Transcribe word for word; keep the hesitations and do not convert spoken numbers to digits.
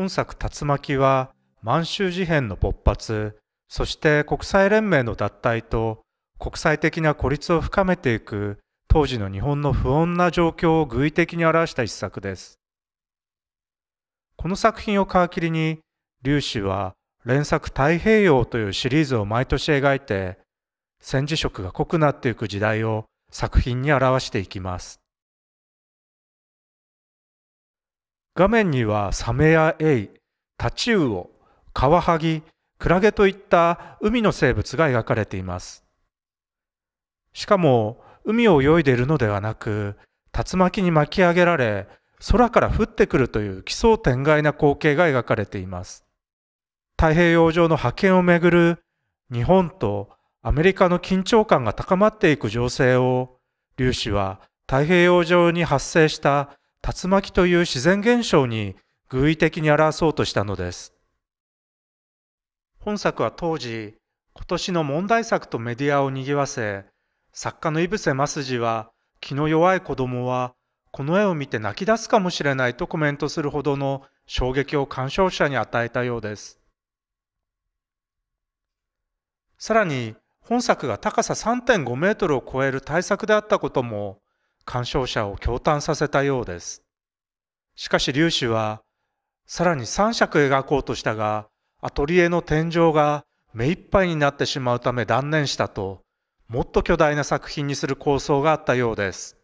本作竜巻は満州事変の勃発、そして国際連盟の脱退と国際的な孤立を深めていく当時の日本の不穏な状況を具体的に表した一作です。この作品を皮切りに、劉氏は連作太平洋というシリーズを毎年描いて、戦時色が濃くなっていく時代を作品に表していきます。画面にはサメやエイ、タチウオ、カワハギ、クラゲといった海の生物が描かれています。しかも海を泳いでいるのではなく、竜巻に巻き上げられ、空から降ってくるという奇想天外な光景が描かれています。太平洋上の覇権をめぐる日本とアメリカの緊張感が高まっていく情勢を、劉氏は太平洋上に発生した竜巻という自然現象に寓意的に表そうとしたのです。本作は当時、今年の問題作とメディアを賑わせ、作家の井伏鱒二は、気の弱い子供はこの絵を見て泣き出すかもしれないとコメントするほどの衝撃を鑑賞者に与えたようです。さらに、本作が高さ さんてんご メートルを超える大作であったことも、鑑賞者を驚嘆させたようです。しかし劉氏は、さらにさんしゃく描こうとしたが、アトリエの天井が目いっぱいになってしまうため断念したと、もっと巨大な作品にする構想があったようです。